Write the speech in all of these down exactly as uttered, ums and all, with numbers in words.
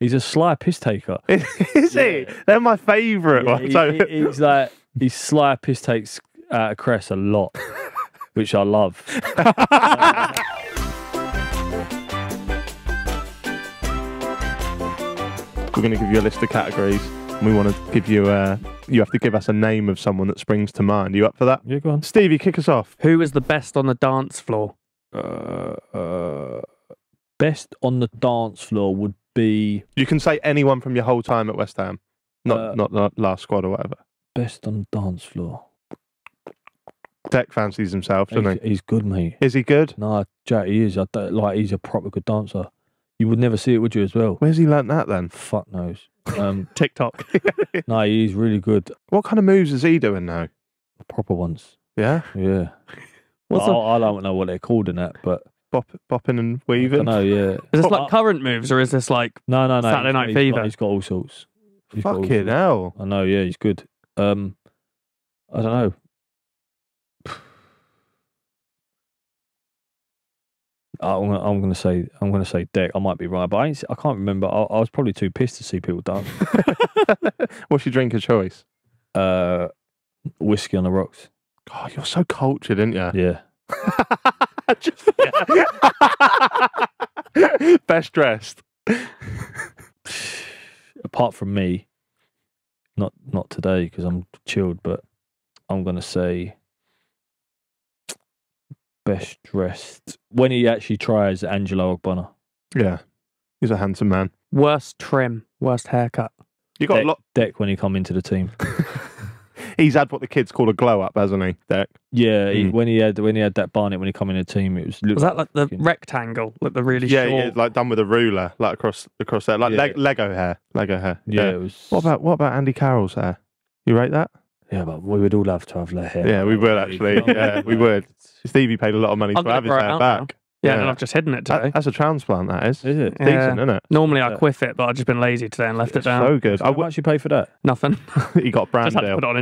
He's a sly piss taker. Is yeah. he? They're my favourite yeah, ones. So. He, he's like, he's sly piss takes out of Cress a lot, which I love. We're going to give you a list of categories. We want to give you a... You have to give us a name of someone that springs to mind. Are you up for that? Yeah, go on. Stevie, kick us off. Who was the best on the dance floor? Uh, uh, best on the dance floor would be... You can say anyone from your whole time at West Ham. Not, uh, not the last squad or whatever. Best on the dance floor. Deck fancies himself, doesn't he's, he? He's good, mate. Is he good? No, Jack, he is. I don't, like, he's a proper good dancer. You would never see it, would you, as well? Where's he learnt that, then? Fuck knows. Um, TikTok. No, he's really good. What kind of moves is he doing now? Proper ones. Yeah? Yeah. What's well, I, I don't know what they're called in that, but... Bop, bopping and weaving? No, yeah. Is this, like, current moves, or is this, like, no, no, no, Saturday Night he's Fever? Got, he's got all sorts. He's Fucking all sorts. hell. I know, yeah, he's good. Um, I don't know. I'm gonna, I'm gonna say, I'm gonna say Deck. I might be right, but I, ain't, I can't remember. I, I was probably too pissed to see people dance. What's your drink of choice? Uh, whiskey on the rocks. God, you're so cultured, aren't you? Yeah. Just, yeah. Best dressed. Apart from me, not not today because I'm chilled. But I'm gonna say. Best dressed when he actually tries Angelo Ogbonna. Yeah, he's a handsome man. Worst trim, worst haircut. You got Deck, a lot Deck when he come into the team. He's had what the kids call a glow up, hasn't he? Deck. Yeah, mm. he, when he had when he had that barnet when he come in the team, it was was that like the fucking... rectangle, like the really yeah, short, yeah, like done with a ruler, like across across there, like yeah. le Lego hair, Lego hair. Yeah, yeah. It was... What about what about Andy Carroll's hair? You rate that? Yeah, but we would all love to have hair. Yeah, we would actually. Yeah, we would. Stevie paid a lot of money I'm to have his hair back. Yeah, yeah, and I've just hidden it today. That, that's a transplant, that is. Is it? Decent, yeah. isn't it? Normally I quiff it, but I've just been lazy today and left it's it down. So good. How much you pay for that? Nothing. You got a brand deal. Just had to put it on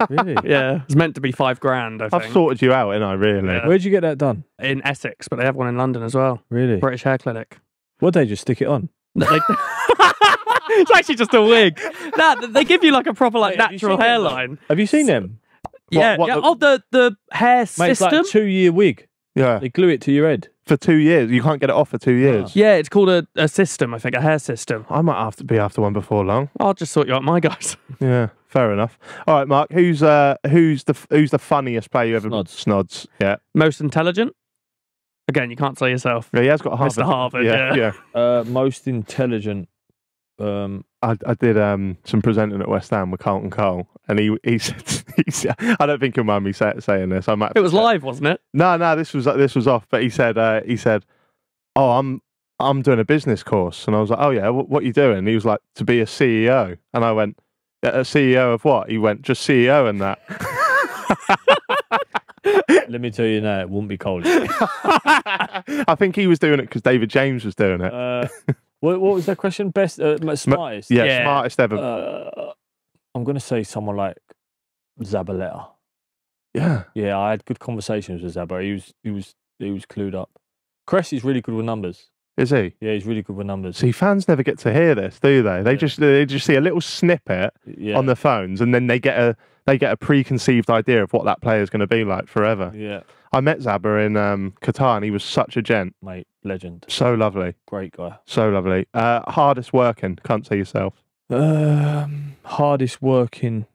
Instagram. Really? Yeah. It's meant to be five grand, I think. I've sorted you out, ain't I, really? Yeah. Where'd you get that done? In Essex, but they have one in London as well. Really? British Hair Clinic. Would they just stick it on? It's actually just a wig. That they give you like a proper like Wait, natural have hairline. Have you seen them? Yeah. What, what, yeah. Oh, the the hair mate, system. It's like a two-year wig. Yeah. They glue it to your head for two years. You can't get it off for two years. Yeah, yeah it's called a, a system. I think a hair system. I might have to be after one before long. I'll just sort you out, my guys. Yeah. Fair enough. All right, Mark. Who's uh who's the who's the funniest player you ever? Snods. Snods. Yeah. Most intelligent. Again, you can't say yourself. Yeah, he has got Harvard. Mister Harvard. Yeah. Yeah. yeah. Uh, most intelligent. Um, I, I did um, some presenting at West Ham with Carlton Cole, and he he said, he said I don't think he'll mind me say, saying this. I might. It was said, live, wasn't it? No, no, this was this was off. But he said uh, he said, "Oh, I'm I'm doing a business course," and I was like, "Oh yeah, what, what are you doing?" And he was like, "To be a C E O," and I went, "A C E O of what?" He went, "Just C E O and that." Let me tell you now, it wouldn't be Cole. I think he was doing it because David James was doing it. Uh... What was that question? Best, uh, smartest? Yeah, yeah. smartest ever. Uh, I'm going to say someone like Zabaleta. Yeah. Yeah, I had good conversations with Zabaleta. He was, he was, he was clued up. Cressy's really good with numbers. Is he? Yeah, he's really good with numbers. See, fans never get to hear this, do they? They yeah. just they just see a little snippet yeah. on their phones, and then they get a they get a preconceived idea of what that player is going to be like forever. Yeah. I met Zaba in um, Qatar, and he was such a gent, mate. Legend. So lovely. Great guy. So lovely. Uh, hardest working. Can't say yourself. Um, hardest working.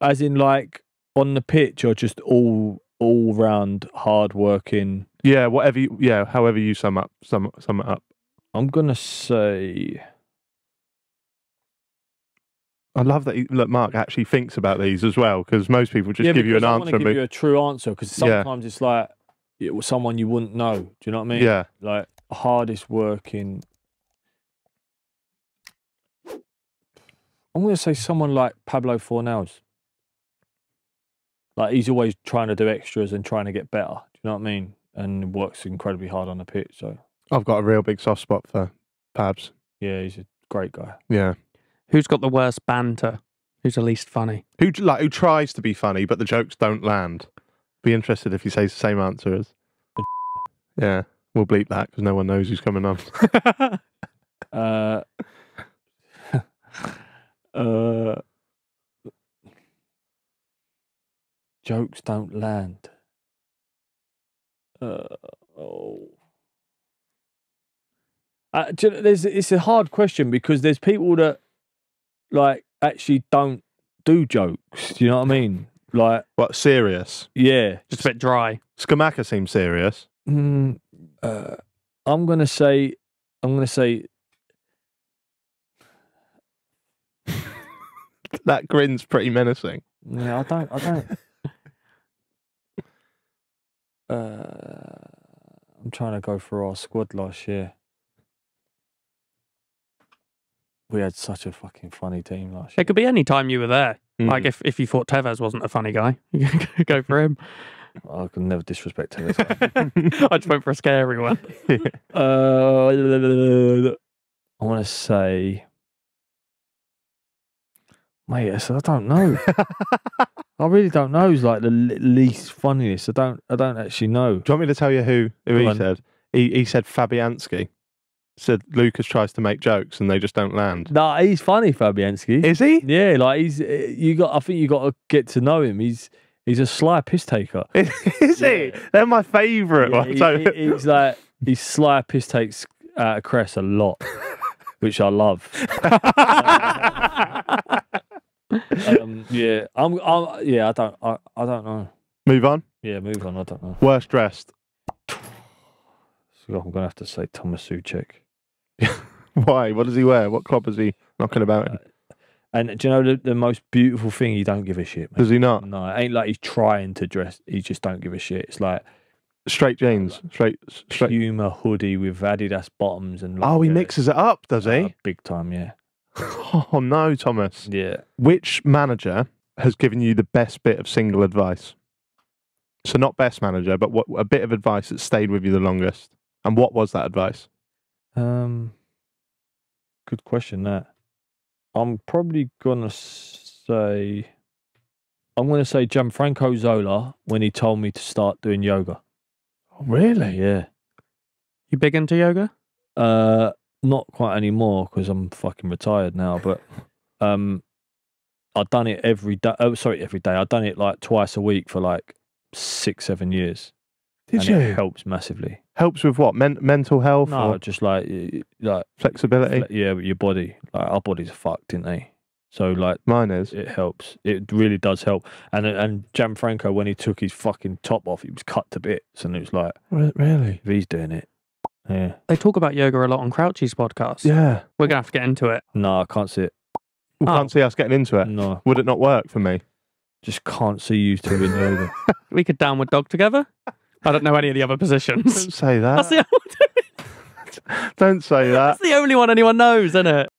As in, like on the pitch, or just all. All round hard working. Yeah, whatever you, yeah, however you sum up sum sum it up. I'm gonna say I love that he, look, Mark actually thinks about these as well, because most people just yeah, give you an I answer. I give but... you a true answer because sometimes yeah. it's like it was someone you wouldn't know. Do you know what I mean? Yeah. Like hardest working. I'm gonna say someone like Pablo Fornals. Like he's always trying to do extras and trying to get better. Do you know what I mean? And works incredibly hard on the pitch. So I've got a real big soft spot for Pabs. Yeah, he's a great guy. Yeah. Who's got the worst banter? Who's the least funny? Who like who tries to be funny but the jokes don't land? Be interested if he says the same answer as. Yeah. We'll bleep that because no one knows who's coming on. uh, uh, jokes don't land. Uh, oh. Uh, do you know, there's, it's a hard question because there's people that like actually don't do jokes. Do you know what I mean? Like what? Serious? Yeah, just a bit dry. Scamacca seems serious. Mm, uh, I'm gonna say. I'm gonna say. That grin's pretty menacing. Yeah, I don't. I don't. uh, I'm trying to go for our squad last year. We had such a fucking funny team last year. It could be any time you were there. Mm. Like if, if you thought Tevez wasn't a funny guy, you could go for him. I could never disrespect Tevez. I just went for a scary one. uh, I want to say... Mate, I don't know. I really don't know. It's like the least funniest. I don't, I don't actually know. Do you want me to tell you who, who he said? He, he said Fabianski. Said Lucas tries to make jokes and they just don't land. No, nah, he's funny, Fabianski. Is he? Yeah, like he's you got. I think you got to get to know him. He's he's a sly piss taker. Is yeah. he? They're my favourite yeah, ones. He, so. he, he's like he's sly piss takes out of Cress a lot, which I love. um, yeah, I'm, I'm. Yeah, I don't. I, I don't know. Move on. Yeah, move on. I don't know. Worst dressed. So I'm gonna have to say Tomas Soucek. Why? What does he wear? What club is he knocking about in? Uh, and do you know the, the most beautiful thing? He don't give a shit, mate. Does he not? No, it ain't like he's trying to dress. He just don't give a shit. It's like... Straight jeans. Like, straight, straight... Puma hoodie with Adidas bottoms and... Like, oh, he uh, mixes it up, does he? Uh, big time, yeah. Oh, no, Thomas. Yeah. Which manager has given you the best bit of single advice? So not best manager, but what a bit of advice that stayed with you the longest. And what was that advice? Um... Good question, that. I'm probably going to say... I'm going to say Gianfranco Zola when he told me to start doing yoga. Oh, really? Yeah. You big into yoga? Uh, not quite anymore because I'm fucking retired now, but um, I've done it every day. Oh, sorry, every day. I've done it like twice a week for like six, seven years. Did and you? It helps massively. Helps with what? Men mental health? No, or just like like flexibility. Yeah, but your body, like our bodies are fucked, aren't they? So like mine is. It helps. It really does help. And and Gianfranco, when he took his fucking top off, it was cut to bits, and it was like, really, if he's doing it. Yeah. They talk about yoga a lot on Crouchy's podcast. Yeah, we're gonna have to get into it. No, I can't see it. We oh. Can't see us getting into it. No, would it not work for me? Just can't see you two in yoga. We could downward dog together. I don't know any of the other positions. Don't say that. That's the, don't say that. That's the only one anyone knows, isn't it?